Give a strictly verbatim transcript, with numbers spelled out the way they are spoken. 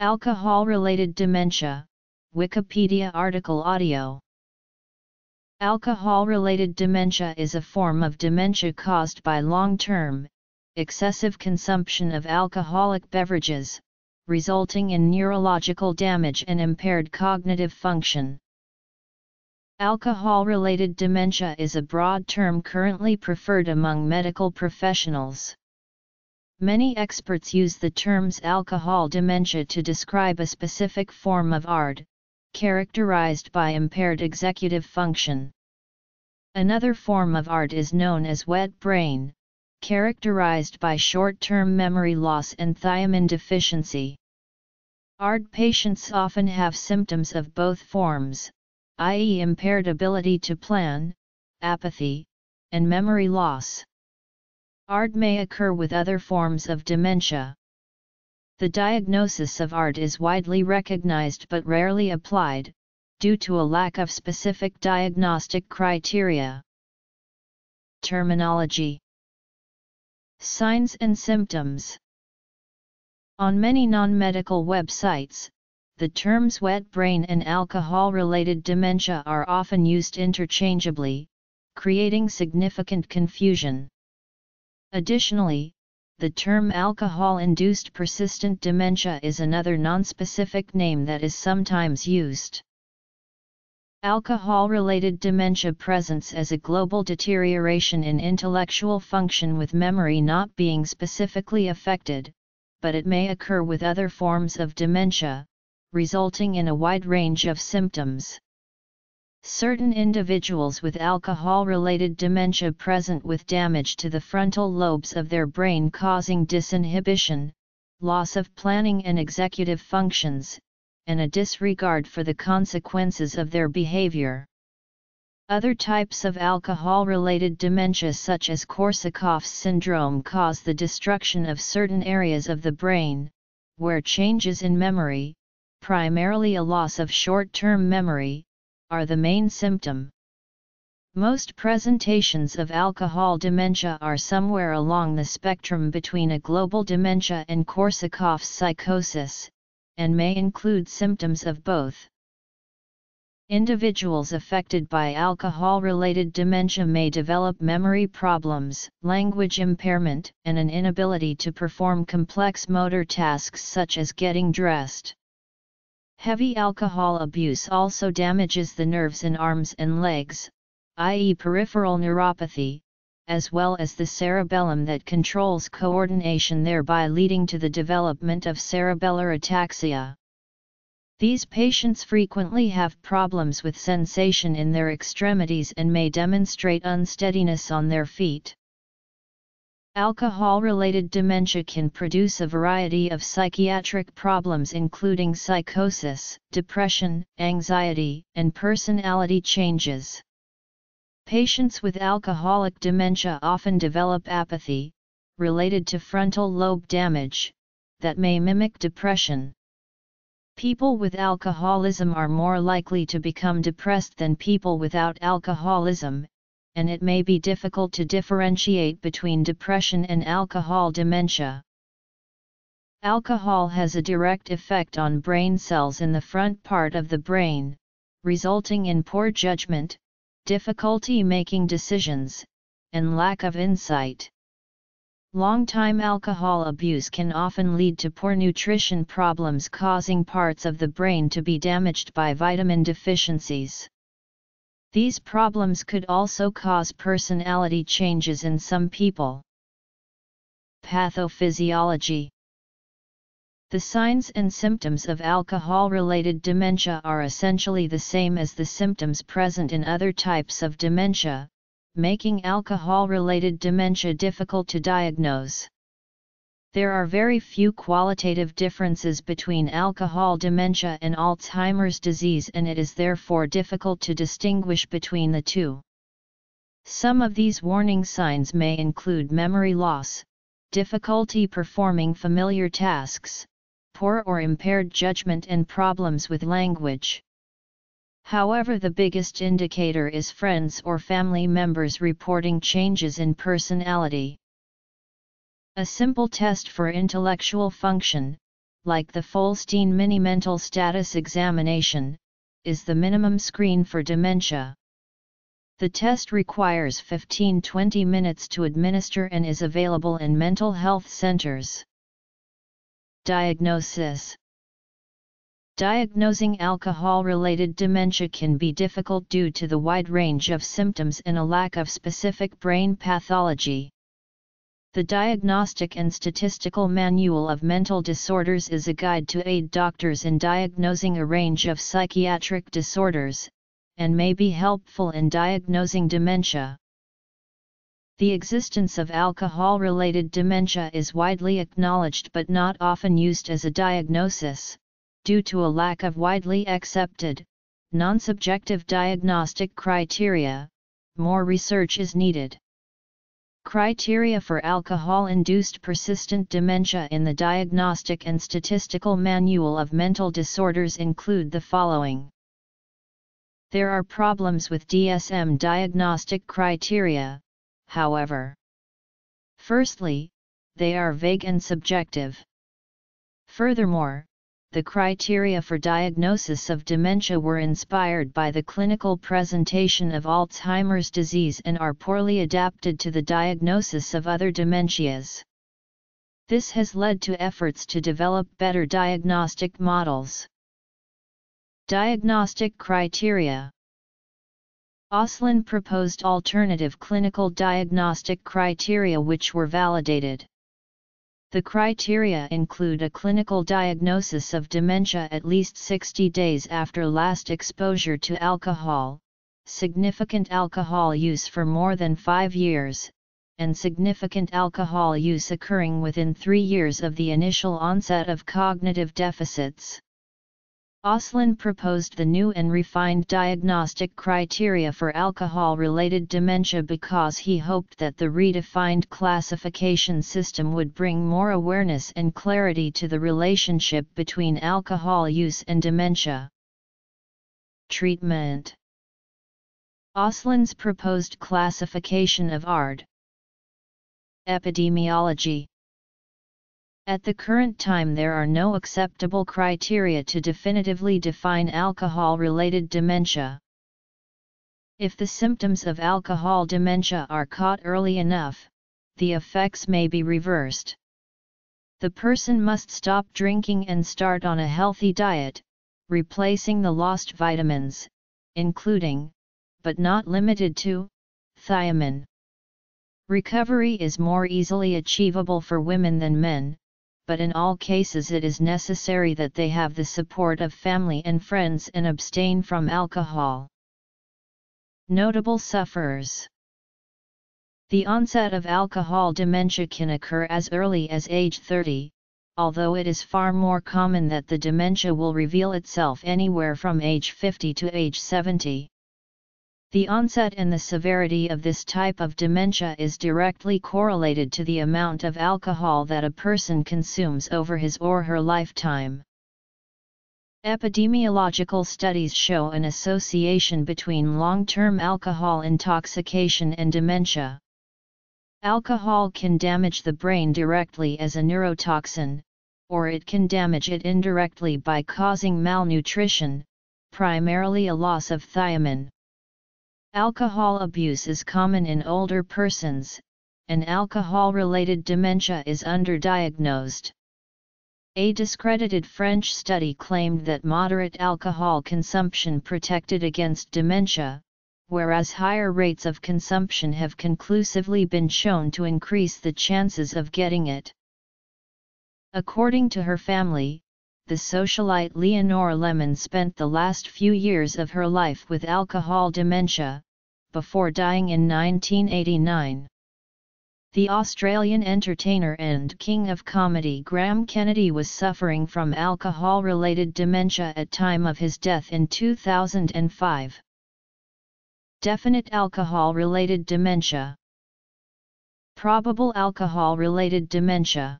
Alcohol-related dementia, Wikipedia article audio. Alcohol-related dementia is a form of dementia caused by long-term, excessive consumption of alcoholic beverages, resulting in neurological damage and impaired cognitive function. Alcohol-related dementia is a broad term currently preferred among medical professionals. Many experts use the terms alcohol dementia to describe a specific form of A R D, characterized by impaired executive function. Another form of A R D is known as wet brain, characterized by short-term memory loss and thiamine deficiency. A R D patients often have symptoms of both forms, that is impaired ability to plan, apathy, and memory loss. A R D may occur with other forms of dementia. The diagnosis of A R D is widely recognized but rarely applied, due to a lack of specific diagnostic criteria. Terminology. Signs and symptoms. On many non-medical websites, the terms wet brain and alcohol-related dementia are often used interchangeably, creating significant confusion. Additionally, the term alcohol-induced persistent dementia is another nonspecific name that is sometimes used. Alcohol-related dementia presents as a global deterioration in intellectual function with memory not being specifically affected, but it may occur with other forms of dementia, resulting in a wide range of symptoms. Certain individuals with alcohol-related dementia present with damage to the frontal lobes of their brain causing disinhibition, loss of planning and executive functions, and a disregard for the consequences of their behavior. Other types of alcohol-related dementia such as Korsakoff's syndrome cause the destruction of certain areas of the brain, where changes in memory, primarily a loss of short-term memory, are the main symptom. Most presentations of alcohol dementia are somewhere along the spectrum between a global dementia and Korsakoff's psychosis, and may include symptoms of both. Individuals affected by alcohol-related dementia may develop memory problems, language impairment, and an inability to perform complex motor tasks such as getting dressed. Heavy alcohol abuse also damages the nerves in arms and legs, that is peripheral neuropathy, as well as the cerebellum that controls coordination, thereby leading to the development of cerebellar ataxia. These patients frequently have problems with sensation in their extremities and may demonstrate unsteadiness on their feet. Alcohol-related dementia can produce a variety of psychiatric problems including psychosis, depression, anxiety, and personality changes. Patients with alcoholic dementia often develop apathy, related to frontal lobe damage, that may mimic depression. People with alcoholism are more likely to become depressed than people without alcoholism, and it may be difficult to differentiate between depression and alcohol dementia. Alcohol has a direct effect on brain cells in the front part of the brain, resulting in poor judgment, difficulty making decisions, and lack of insight. Long-time alcohol abuse can often lead to poor nutrition problems, causing parts of the brain to be damaged by vitamin deficiencies. These problems could also cause personality changes in some people. Pathophysiology. The signs and symptoms of alcohol-related dementia are essentially the same as the symptoms present in other types of dementia, making alcohol-related dementia difficult to diagnose. There are very few qualitative differences between alcohol dementia and Alzheimer's disease, and it is therefore difficult to distinguish between the two. Some of these warning signs may include memory loss, difficulty performing familiar tasks, poor or impaired judgment, and problems with language. However, the biggest indicator is friends or family members reporting changes in personality. A simple test for intellectual function, like the Folstein Mini Mental Status Examination, is the minimum screen for dementia. The test requires fifteen to twenty minutes to administer and is available in mental health centers. Diagnosis. Diagnosing alcohol-related dementia can be difficult due to the wide range of symptoms and a lack of specific brain pathology. The Diagnostic and Statistical Manual of Mental Disorders is a guide to aid doctors in diagnosing a range of psychiatric disorders, and may be helpful in diagnosing dementia. The existence of alcohol-related dementia is widely acknowledged but not often used as a diagnosis, due to a lack of widely accepted, non-subjective diagnostic criteria. More research is needed. Criteria for alcohol-induced persistent dementia in the Diagnostic and Statistical Manual of Mental Disorders include the following. There are problems with D S M diagnostic criteria, however. Firstly, they are vague and subjective. Furthermore, the criteria for diagnosis of dementia were inspired by the clinical presentation of Alzheimer's disease and are poorly adapted to the diagnosis of other dementias. This has led to efforts to develop better diagnostic models. Diagnostic criteria. Oslin proposed alternative clinical diagnostic criteria which were validated. The criteria include a clinical diagnosis of dementia at least sixty days after last exposure to alcohol, significant alcohol use for more than five years, and significant alcohol use occurring within three years of the initial onset of cognitive deficits. Oslin proposed the new and refined diagnostic criteria for alcohol-related dementia because he hoped that the redefined classification system would bring more awareness and clarity to the relationship between alcohol use and dementia. Treatment. Oslin's proposed classification of A R D. Epidemiology. At the current time there are no acceptable criteria to definitively define alcohol-related dementia. If the symptoms of alcohol dementia are caught early enough, the effects may be reversed. The person must stop drinking and start on a healthy diet, replacing the lost vitamins, including, but not limited to, thiamine. Recovery is more easily achievable for women than men, but in all cases it is necessary that they have the support of family and friends and abstain from alcohol. Notable sufferers. The onset of alcohol dementia can occur as early as age thirty, although it is far more common that the dementia will reveal itself anywhere from age fifty to age seventy. The onset and the severity of this type of dementia is directly correlated to the amount of alcohol that a person consumes over his or her lifetime. Epidemiological studies show an association between long-term alcohol intoxication and dementia. Alcohol can damage the brain directly as a neurotoxin, or it can damage it indirectly by causing malnutrition, primarily a loss of thiamine. Alcohol abuse is common in older persons, and alcohol-related dementia is underdiagnosed. A discredited French study claimed that moderate alcohol consumption protected against dementia, whereas higher rates of consumption have conclusively been shown to increase the chances of getting it. According to her family, the socialite Leonora Lemon spent the last few years of her life with alcohol dementia, before dying in nineteen eighty-nine. The Australian entertainer and king of comedy Graham Kennedy was suffering from alcohol-related dementia at time of his death in two thousand five. Definite alcohol-related dementia. Probable alcohol-related dementia.